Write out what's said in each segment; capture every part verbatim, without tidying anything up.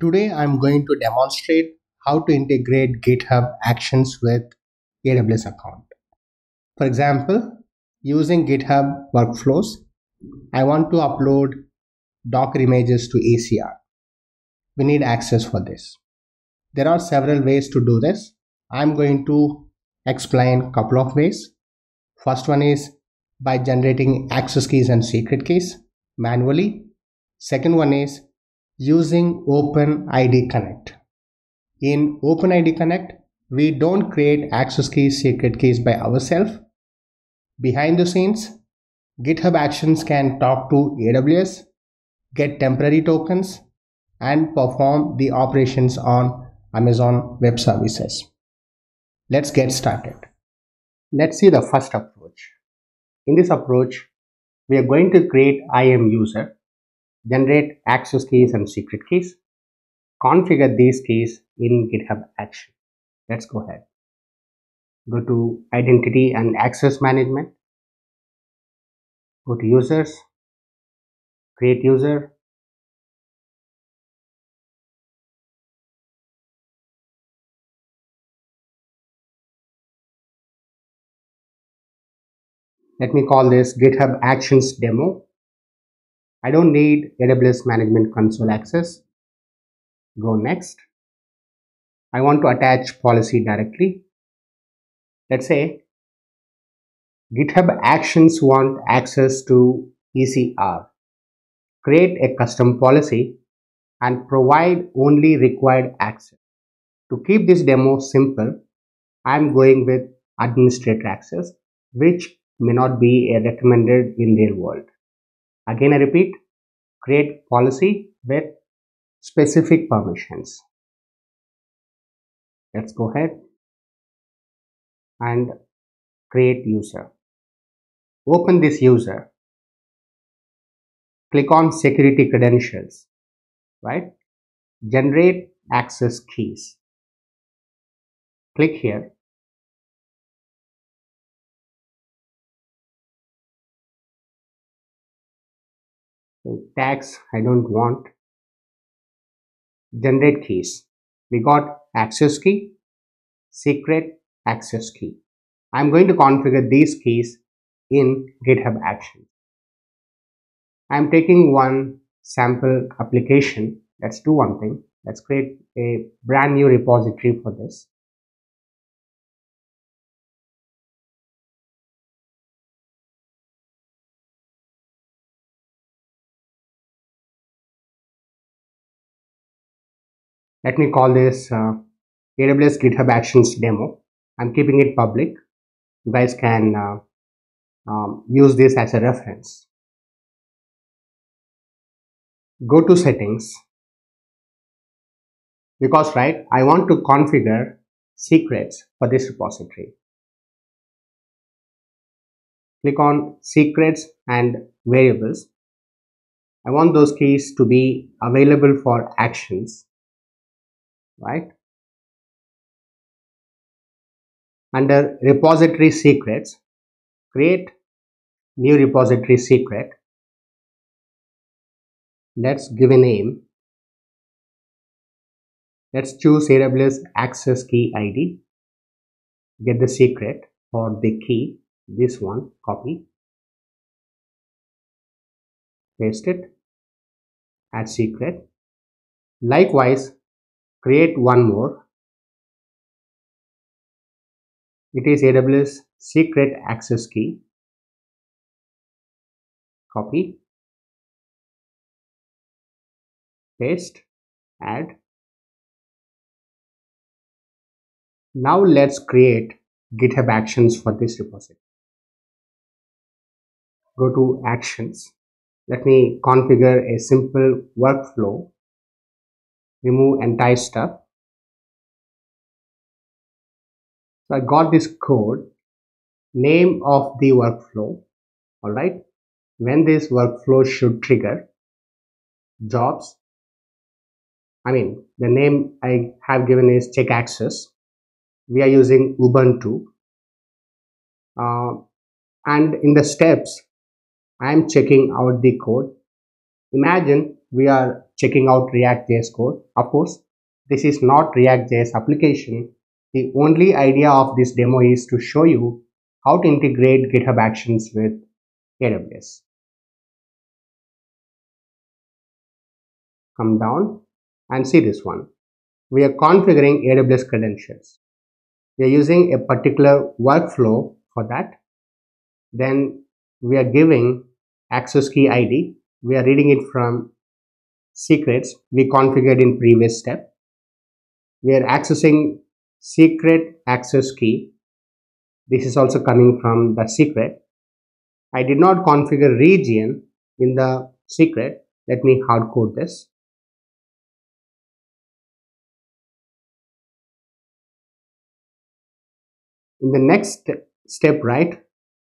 Today, I'm going to demonstrate how to integrate GitHub Actions with A W S account. For example, using GitHub workflows, I want to upload Docker images to E C R. We need access for this. There are several ways to do this. I'm going to explain a couple of ways. First one is by generating access keys and secret keys manually. Second one is using OpenID Connect. In OpenID Connect, we don't create access keys, secret keys by ourselves. Behind the scenes, GitHub Actions can talk to A W S, get temporary tokens, and perform the operations on Amazon Web Services. Let's get started. Let's see the first approach. In this approach, we are going to create I A M user, generate access keys and secret keys, configure these keys in GitHub Action. Let's go ahead. Go to Identity and Access Management. Go to Users, Create User. Let me call this GitHub Actions Demo. I don't need A W S Management Console access. Go next. I want to attach policy directly. Let's say GitHub Actions want access to E C R. Create a custom policy and provide only required access. To keep this demo simple, I'm going with administrator access, which may not be recommended in real world. Again, I repeat, create policy with specific permissions. Let's go ahead and create user. Open this user. Click on security credentials, right? Generate access keys. Click here. Tags I don't want. Generate keys. We got access key, secret access key. I'm going to configure these keys in GitHub Actions. I'm taking one sample application. Let's do one thing. Let's create a brand new repository for this. Let me call this uh, A W S GitHub Actions Demo. I'm keeping it public. You guys can uh, um, use this as a reference. Go to settings. Because, right, I want to configure secrets for this repository. Click on secrets and variables. I want those keys to be available for actions. Right, under repository secrets, create new repository secret. Let's give a name. Let's choose A W S access key I D. Get the secret or the key, this one, copy, paste it, add secret. Likewise, create one more. It is A W S secret access key. Copy, paste, add. Now let's create GitHub Actions for this repository. Go to Actions. Let me configure a simple workflow. Remove entire stuff. So I got this code, name of the workflow, all right, when this workflow should trigger, jobs. I mean, the name I have given is check access. We are using Ubuntu. Uh, and in the steps, I am checking out the code. Imagine we are checking out React J S code. Of course, this is not React J S application. The only idea of this demo is to show you how to integrate GitHub Actions with A W S. Come down and see this one. We are configuring A W S credentials. We are using a particular workflow for that. Then we are giving access key I D. We are reading it from secrets we configured in previous step. We are accessing secret access key. This is also coming from the secret. I did not configure region in the secret. Let me hard code this. In the next step, right,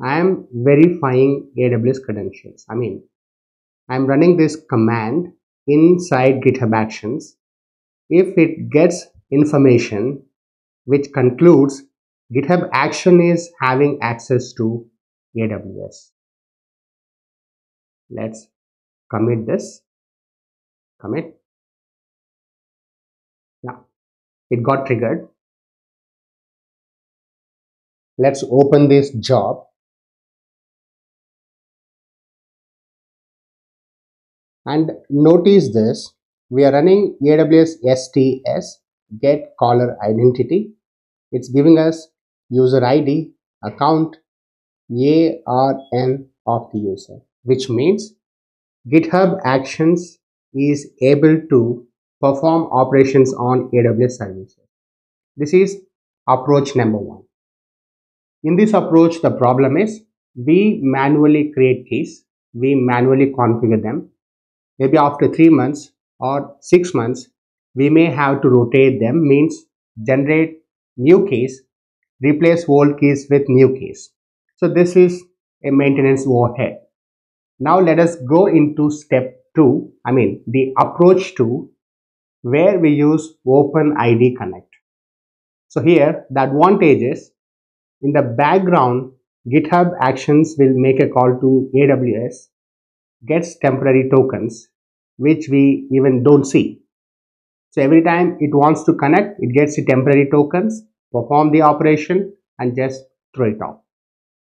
I am verifying A W S credentials. I mean, I am running this command inside GitHub Actions. If it gets information which concludes GitHub Action is having access to A W S. Let's commit this. Commit. Yeah, it got triggered. Let's open this job. And notice this, we are running A W S S T S get caller identity. It's giving us user I D, account, A R N of the user, which means GitHub Actions is able to perform operations on A W S services. This is approach number one. In this approach, the problem is we manually create keys, we manually configure them. Maybe after three months or six months, we may have to rotate them, means generate new keys, replace old keys with new keys. So this is a maintenance overhead. Now let us go into step two, I mean the approach two, where we use OpenID Connect. So here the advantage is, in the background, GitHub Actions will make a call to A W S, gets temporary tokens, which we even don't see. So every time it wants to connect, it gets the temporary tokens, perform the operation and just throw it off.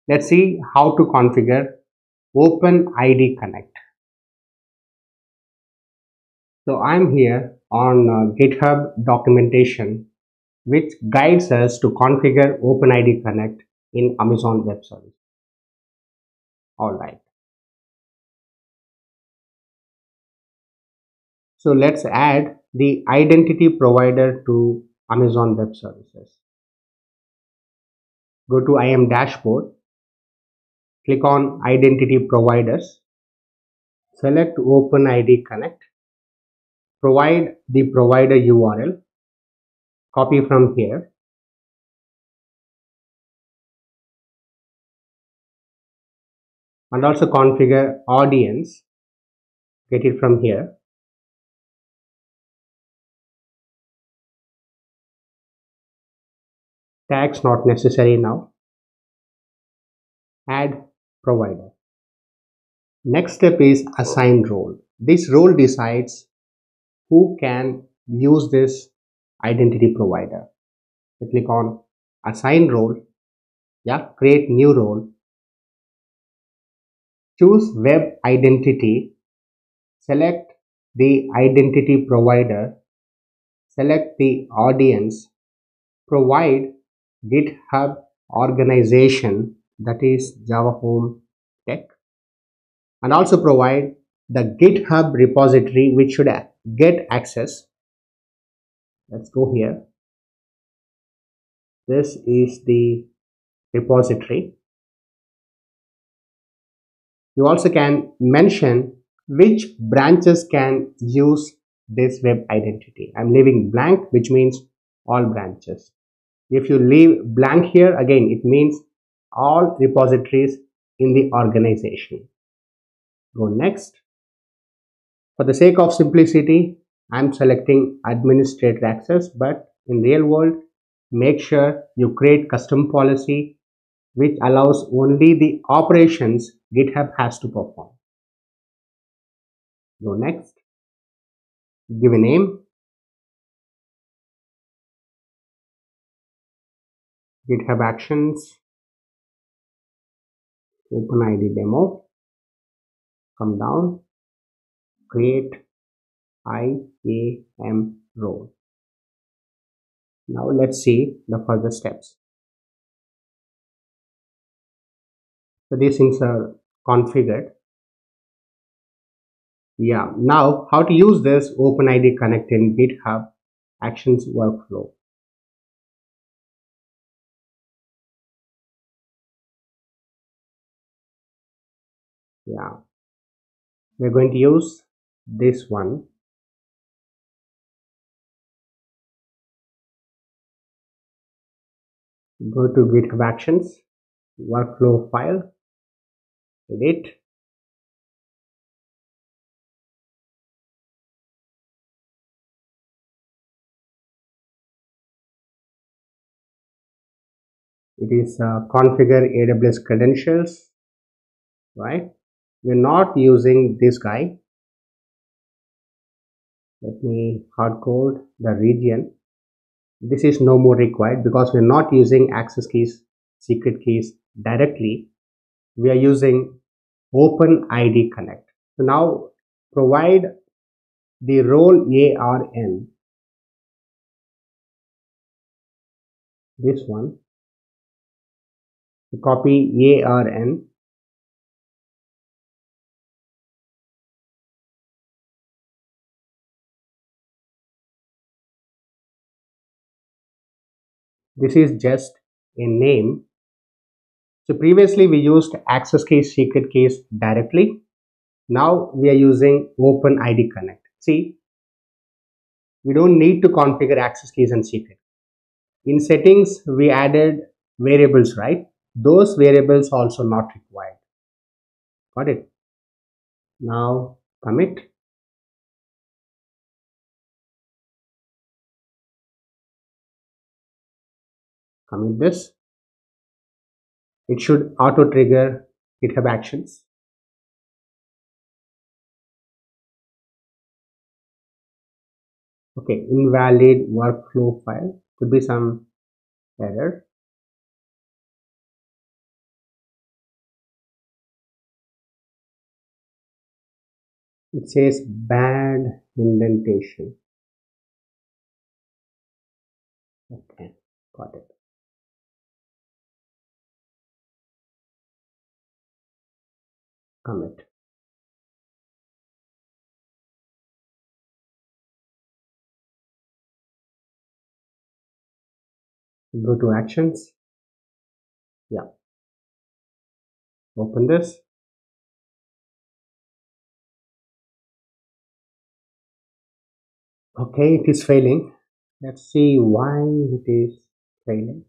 Let's see how to configure OpenID Connect. So I'm here on uh, GitHub documentation, which guides us to configure OpenID Connect in Amazon Web Services. All right. So let's add the identity provider to Amazon Web Services. Go to I A M dashboard. Click on identity providers. Select OpenID Connect. Provide the provider U R L. Copy from here. And also configure audience. Get it from here. Tags not necessary now. Add provider. Next step is assign role. This role decides who can use this identity provider. I click on assign role. Yeah, create new role. Choose web identity. Select the identity provider. Select the audience. Provide GitHub organization, that is Java Home Tech, and also provide the GitHub repository which should get access. Let's go here. This is the repository. You also can mention which branches can use this web identity. I'm leaving blank, which means all branches. If you leave blank here, again, it means all repositories in the organization. Go next. For the sake of simplicity, I'm selecting administrator access, but in real world, make sure you create custom policy which allows only the operations GitHub has to perform. Go next. give a name, GitHub Actions, OpenID demo, come down, create I A M role. Now let's see the further steps. So these things are configured. Yeah, now how to use this OpenID Connect in GitHub Actions workflow. Yeah, we're going to use this one. Go to GitHub Actions, workflow file, edit. It is uh, configure A W S credentials, right? We're not using this guy. Let me hard code the region. This is no more required because we're not using access keys, secret keys directly. We are using OpenID Connect. So now provide the role A R N. This one. Copy A R N. This is just a name. So previously we used access keys, secret keys directly. Now we are using OpenID Connect. See, we don't need to configure access keys and secret. In settings, we added variables, right? Those variables also not required. Got it? Now commit. Commit this. It should auto trigger GitHub Actions. Okay, invalid workflow file, could be some error. It says bad indentation. Okay, got it. Commit. Go to Actions. Yeah. Open this. Okay, it is failing. Let's see why it is failing.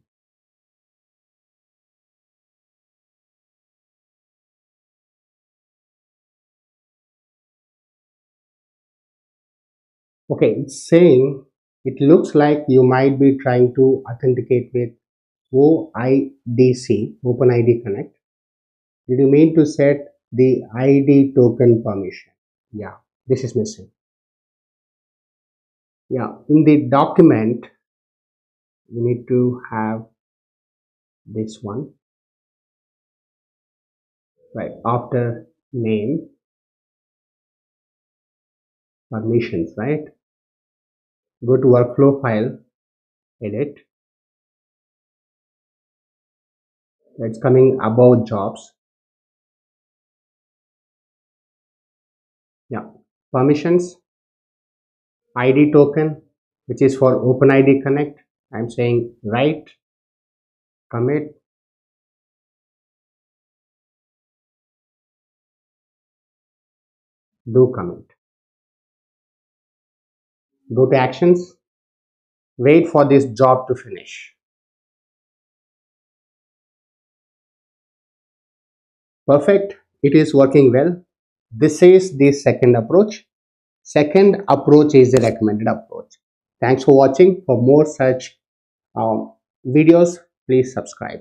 Okay, it's saying it looks like you might be trying to authenticate with O I D C, OpenID Connect. Did you mean to set the I D token permission? Yeah, this is missing. Yeah, in the document, we need to have this one. Right, after name, permissions, right? Go to workflow file, edit. It's coming above jobs. Yeah, permissions, I D token, which is for OpenID Connect. I'm saying write, commit. Do commit. Go to Actions. Wait for this job to finish. Perfect. It is working well. This is the second approach. Second approach is the recommended approach. Thanks for watching. For more such um, videos, please subscribe.